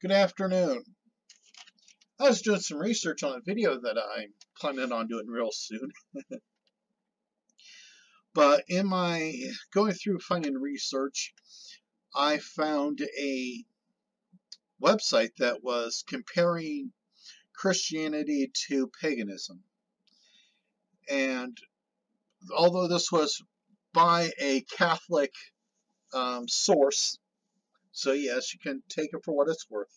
Good afternoon. I was doing some research on a video that I'm planning on doing real soon. But in my going through finding research, I found a website that was comparing Christianity to paganism. And although this was by a Catholic source, so yes, you can take it for what it's worth.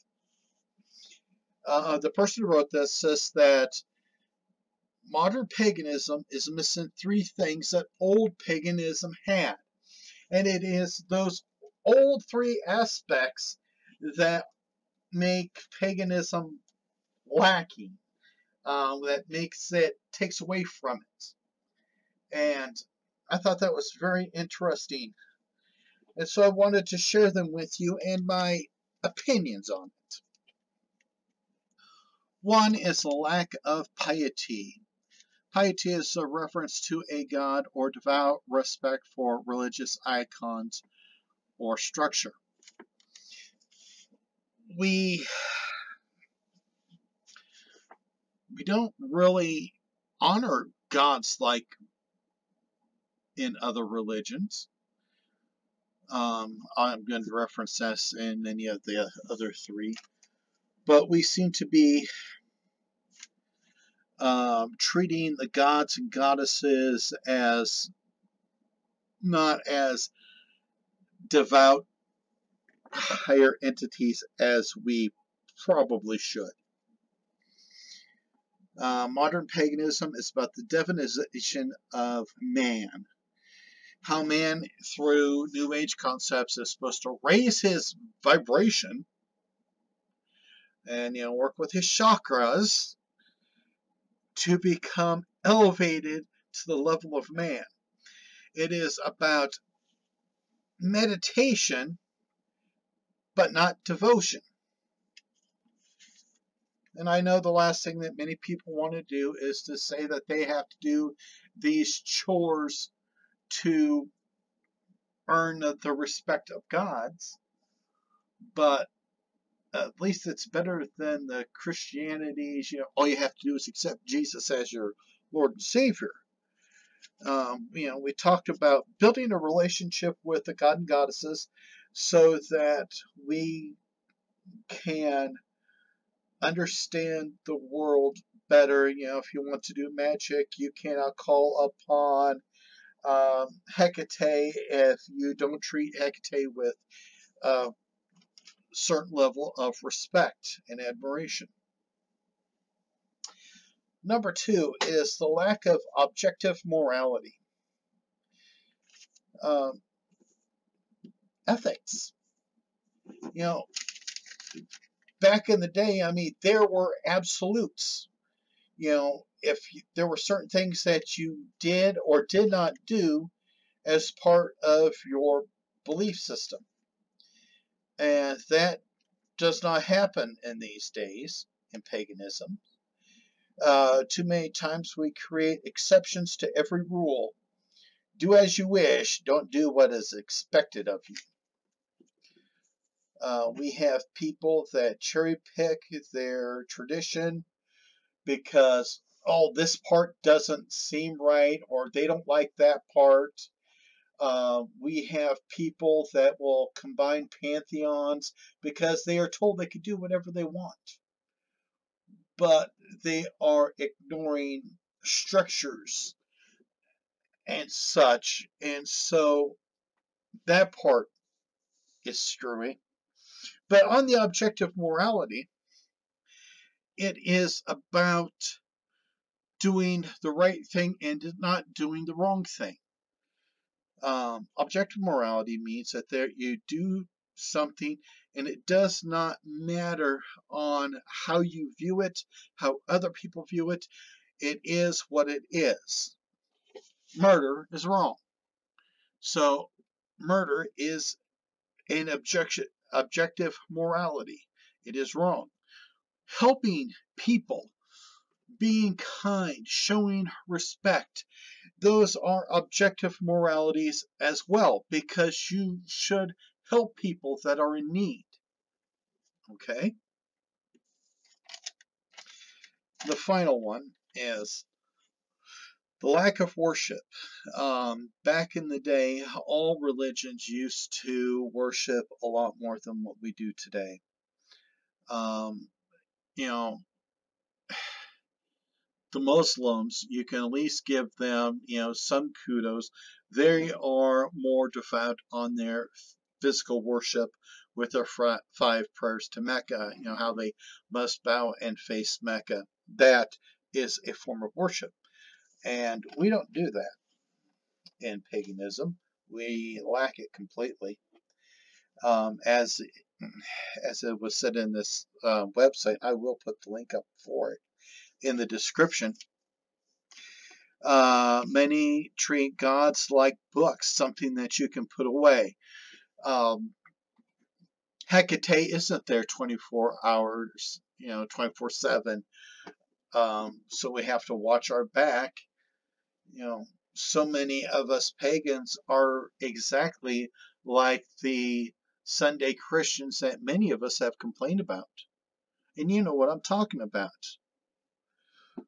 The person who wrote this says that modern paganism is missing three things that old paganism had. And it is those old three aspects that make paganism lacking, that makes it, takes away from it. And I thought that was very interesting. And so I wanted to share them with you and my opinions on it. One is the lack of piety. Piety is a reference to a god or devout respect for religious icons or structure. We don't really honor gods like in other religions. I'm going to reference this in any of the other three. But we seem to be treating the gods and goddesses as not as devout higher entities as we probably should. Modern paganism is about the divinization of man. How man, through New Age concepts, is supposed to raise his vibration and, work with his chakras to become elevated to the level of man. It is about meditation, but not devotion. And I know the last thing that many people want to do is to say that they have to do these chores to earn the respect of gods, but at least it's better than the Christianity's, all you have to do is accept Jesus as your Lord and Savior. We talked about building a relationship with the god and goddesses so that we can understand the world better. If you want to do magic, you cannot call upon Hecate if you don't treat Hecate with certain level of respect and admiration. Number two is the lack of objective morality. Ethics. Back in the day, there were absolutes. There were certain things that you did or did not do as part of your belief system. And that does not happen in these days in paganism. Too many times we create exceptions to every rule. Do as you wish, don't do what is expected of you. We have people that cherry pick their tradition because, oh, this part doesn't seem right, or they don't like that part. We have people that will combine pantheons because they are told they can do whatever they want. But they are ignoring structures and such. And so that part is screwy. But on the objective morality, it is about doing the right thing and not doing the wrong thing. Objective morality means that you do something and it does not matter on how you view it, how other people view it. It is what it is. Murder is wrong. So murder is an objective morality. It is wrong. Helping people, being kind, showing respect, those are objective moralities as well, because you should help people that are in need. Okay. The final one is the lack of worship. Back in the day, all religions used to worship a lot more than what we do today. You know, the Muslims, you can at least give them, you know, some kudos. They are more devout on their physical worship with their 5 prayers to Mecca, you know, how they must bow and face Mecca. That is a form of worship. And we don't do that in paganism. We lack it completely. As it was said in this website, I will put the link up for it in the description. Many treat gods like books, something that you can put away. Hecate isn't there 24 hours, you know, 24/7. So we have to watch our back. You know, so many of us pagans are exactly like the Sunday Christians that many of us have complained about. And you know what I'm talking about.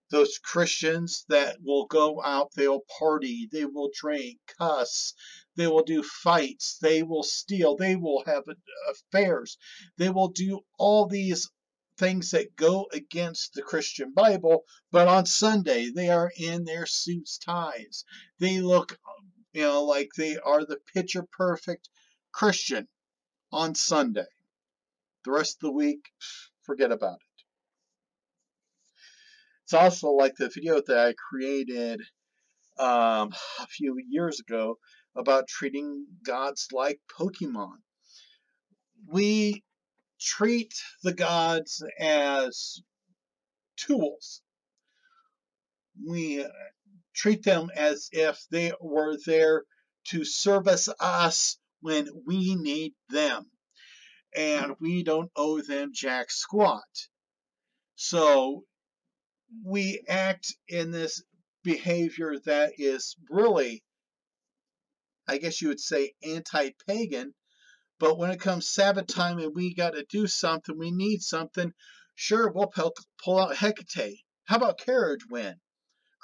Those Christians that will go out, they'll party, they will drink, cuss, they will do fights, they will steal, they will have affairs, they will do all these things that go against the Christian Bible, but on Sunday they are in their suits, ties. They look, you know, like they are the picture perfect Christian on Sunday. The rest of the week, forget about it. It's also like the video that I created a few years ago about treating gods like Pokemon. We treat the gods as tools. We treat them as if they were there to service us when we need them. And we don't owe them jack squat. So we act in this behavior that is really, I guess you would say, anti-pagan, but when it comes Sabbath time and we got to do something, we need something, sure, we'll pull out Hecate. How about carriage wind?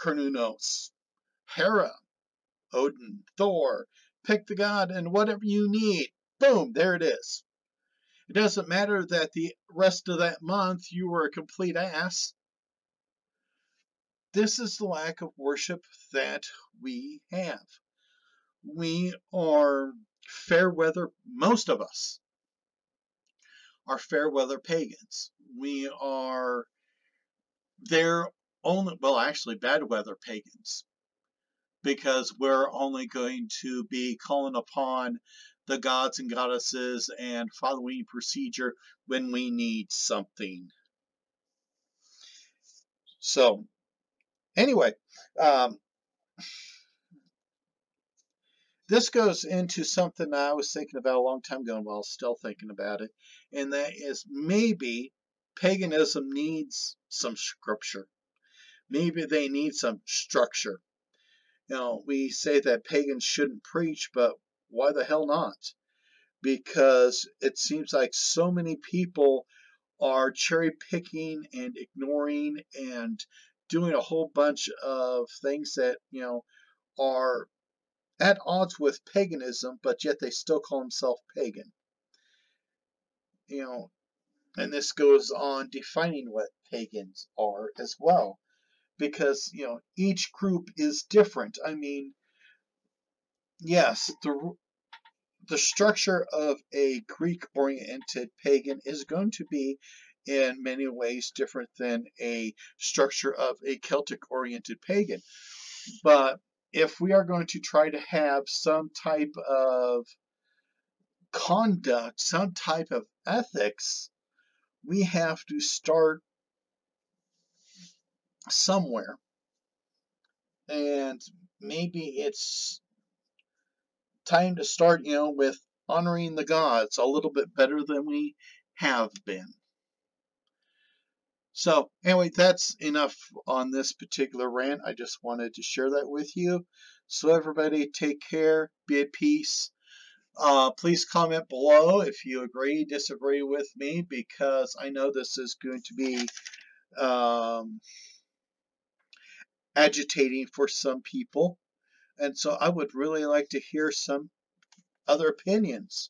Cernunos, Hera, Odin, Thor, pick the god and whatever you need. Boom, there it is. It doesn't matter that the rest of that month you were a complete ass. This is the lack of worship that we have. We are fair weather, most of us are fair weather pagans. We are their only, well, actually bad weather pagans, because we're only going to be calling upon the gods and goddesses and following procedure when we need something. So, anyway, this goes into something I was thinking about a long time ago, and while still thinking about it, and that is maybe paganism needs some scripture. Maybe they need some structure. You know, we say that pagans shouldn't preach, but why the hell not? Because it seems like so many people are cherry-picking and ignoring and doing a whole bunch of things that, you know, are at odds with paganism, but yet they still call themselves pagan. You know, and this goes on defining what pagans are as well, because, you know, each group is different. I mean, yes, the structure of a Greek-oriented pagan is going to be in many ways different than a structure of a Celtic-oriented pagan. But if we are going to try to have some type of conduct, some type of ethics, we have to start somewhere. And maybe it's time to start, you know, with honoring the gods a little bit better than we have been. So, anyway, that's enough on this particular rant. I just wanted to share that with you. So, everybody, take care. Be at peace. Please comment below if you agree, disagree with me, because I know this is going to be agitating for some people. And so I would really like to hear some other opinions.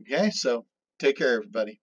Okay, so take care, everybody.